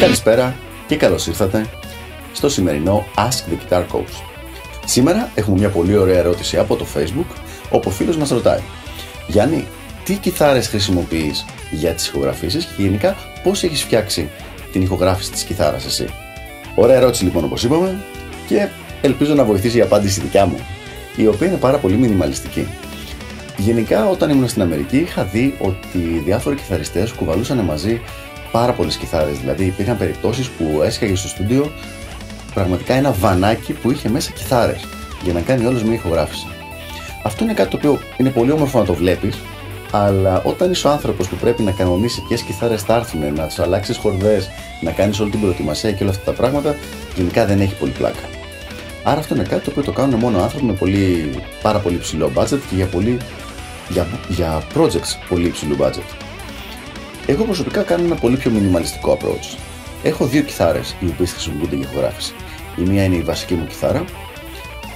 Καλησπέρα και καλώς ήρθατε στο σημερινό Ask the Guitar Coach. Σήμερα έχουμε μια πολύ ωραία ερώτηση από το Facebook, όπου ο φίλος μας ρωτάει: Γιάννη, τι κιθάρες χρησιμοποιείς για τις ηχογραφήσεις και γενικά πώς έχεις φτιάξει την ηχογράφηση της κιθάρας εσύ? Ωραία ερώτηση λοιπόν, όπως είπαμε, και ελπίζω να βοηθήσει η απάντηση δικιά μου, η οποία είναι πάρα πολύ μινιμαλιστική. Γενικά, όταν ήμουν στην Αμερική, είχα δει ότι διάφοροι κιθαριστές κουβαλούσαν μαζί πάρα πολλές κιθάρες. Δηλαδή, υπήρχαν περιπτώσεις που έσχαγε στο στούντιο πραγματικά ένα βανάκι που είχε μέσα κιθάρες για να κάνει όλος μια ηχογράφηση. Αυτό είναι κάτι το οποίο είναι πολύ όμορφο να το βλέπεις, αλλά όταν είσαι ο άνθρωπος που πρέπει να κανονίσει ποιες κιθάρες θα έρθουν, να τους αλλάξεις χορδές, να κάνεις όλη την προετοιμασία και όλα αυτά τα πράγματα, γενικά δεν έχει πολύ πλάκα. Άρα, αυτό είναι κάτι το οποίο το κάνουν μόνο άνθρωποι με πολύ, πάρα πολύ ψηλό budget και για projects πολύ υψηλού budget. Εγώ προσωπικά κάνω ένα πολύ πιο μινιμαλιστικό approach. Έχω δύο κιθάρες οι οποίες χρησιμοποιούνται για ηχογράφηση. Η μία είναι η βασική μου κιθάρα,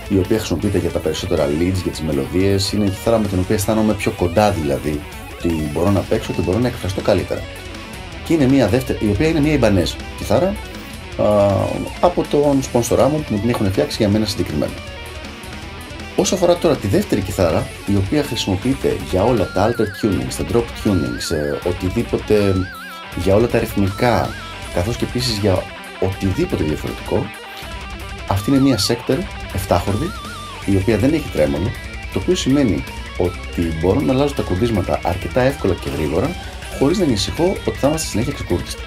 η οποία χρησιμοποιείται για τα περισσότερα leads, για τις μελωδίες. Είναι η κιθάρα με την οποία αισθάνομαι πιο κοντά, δηλαδή ότι μπορώ να παίξω και μπορώ να εκφραστώ καλύτερα. Και είναι μία δεύτερη, η οποία είναι μία Ibanez κιθάρα από τον σπονσορά μου που την έχουν φτιάξει για μένα συγκεκριμένα. Όσο αφορά τώρα τη δεύτερη κιθάρα, η οποία χρησιμοποιείται για όλα τα alter tunings, τα drop tunings, οτιδήποτε, για όλα τα ρυθμικά, καθώς και επίσης για οτιδήποτε διαφορετικό, αυτή είναι μια sector 7χορδη, η οποία δεν έχει τρέμολο, το οποίο σημαίνει ότι μπορώ να αλλάζω τα κουρδίσματα αρκετά εύκολα και γρήγορα, χωρίς να ανησυχώ ότι θα είμαστε συνέχεια ξεκούρδιστοι.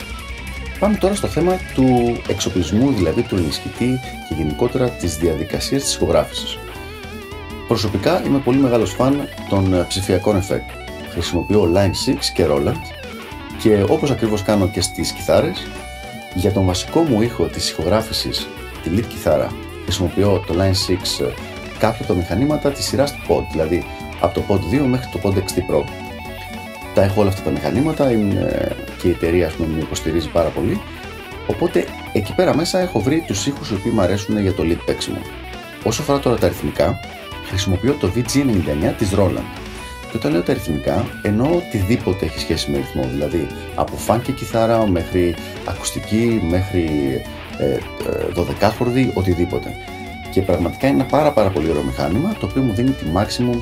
Πάμε τώρα στο θέμα του εξοπλισμού, δηλαδή του ενισχυτή και γενικότερα της διαδικασίας της ηχογράφησης. Προσωπικά είμαι πολύ μεγάλος φαν των ψηφιακών effect. Χρησιμοποιώ Line 6 και Roland και όπως ακριβώς κάνω και στις κιθάρες, για τον βασικό μου ήχο της ηχογράφησης, τη lead κιθάρα, χρησιμοποιώ το Line 6, κάποια από τα μηχανήματα της σειράς του Pod, δηλαδή από το Pod 2 μέχρι το Pod XT Pro. Τα έχω όλα αυτά τα μηχανήματα, είναι και η εταιρεία μου υποστηρίζει πάρα πολύ, οπότε εκεί πέρα μέσα έχω βρει τους ήχους οι οποίοι μου αρέσουν για το lead παίξιμο. Όσο αφορά τώρα τα ρυθμικά, χρησιμοποιώ το VG99 της Roland. Και όταν λέω τα ρυθμικά, εννοώ οτιδήποτε έχει σχέση με ρυθμό, δηλαδή από φάνκι κιθάρα μέχρι ακουστική, μέχρι 12χορδη, οτιδήποτε. Και πραγματικά είναι ένα πάρα πολύ ωραίο μηχάνημα, το οποίο μου δίνει τη maximum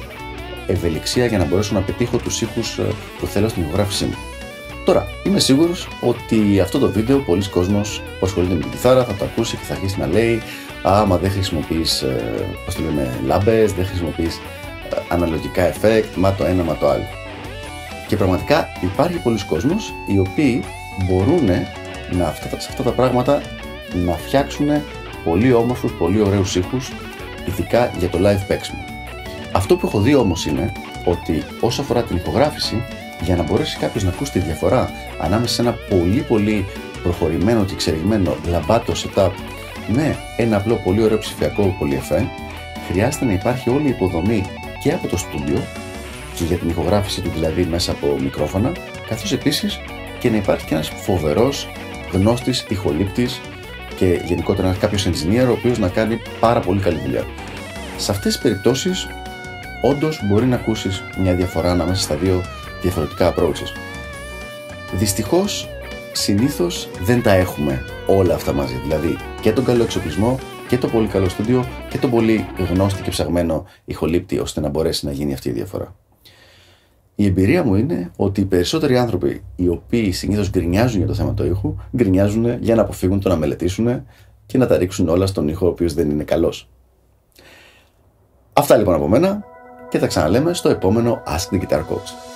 ευελιξία για να μπορέσω να πετύχω τους ήχους που θέλω στην ηχογράφησή μου. Τώρα, είμαι σίγουρος ότι αυτό το βίντεο πολλοί κόσμος που ασχολείται με την κιθάρα θα το ακούσει και θα αρχίσει να λέει: άμα δεν χρησιμοποιείς λάμπες, δεν χρησιμοποιείς αναλογικά effect, μα το ένα μα το άλλο. Και πραγματικά υπάρχει πολλοί κόσμος οι οποίοι μπορούν σε αυτά τα πράγματα να φτιάξουν πολύ όμορφους, πολύ ωραίους ήχους, ειδικά για το live παίξιμο. Αυτό που έχω δει όμως είναι ότι όσο αφορά την ηχογράφηση, για να μπορέσει κάποιος να ακούσει τη διαφορά ανάμεσα σε ένα πολύ προχωρημένο και εξελιγμένο λαμπάτο setup με ένα απλό πολύ ωραίο ψηφιακό πολυεφέ, χρειάζεται να υπάρχει όλη η υποδομή και από το στούντιο και για την ηχογράφηση του, δηλαδή μέσα από μικρόφωνα, καθώς επίσης και να υπάρχει και ένας φοβερός γνώστης ηχολήπτης και γενικότερα κάποιος engineer ο οποίος να κάνει πάρα πολύ καλή δουλειά. Σε αυτές τις περιπτώσεις όντως μπορεί να ακούσεις μια διαφορά ανάμεσα στα δύο διαφορετικά approaches. Δυστυχώς συνήθως δεν τα έχουμε όλα αυτά μαζί, δηλαδή και τον καλό εξοπλισμό και το πολύ καλό στούντιο και τον πολύ γνώστη και ψαγμένο ηχολήπτη, ώστε να μπορέσει να γίνει αυτή η διαφορά. Η εμπειρία μου είναι ότι οι περισσότεροι άνθρωποι οι οποίοι συνήθως γκρινιάζουν για το θέμα του ήχου, γκρινιάζουν για να αποφύγουν το να μελετήσουν και να τα ρίξουν όλα στον ήχο ο οποίος δεν είναι καλός. Αυτά λοιπόν από μένα και τα ξαναλέμε στο επόμενο Ask the Guitar Coach.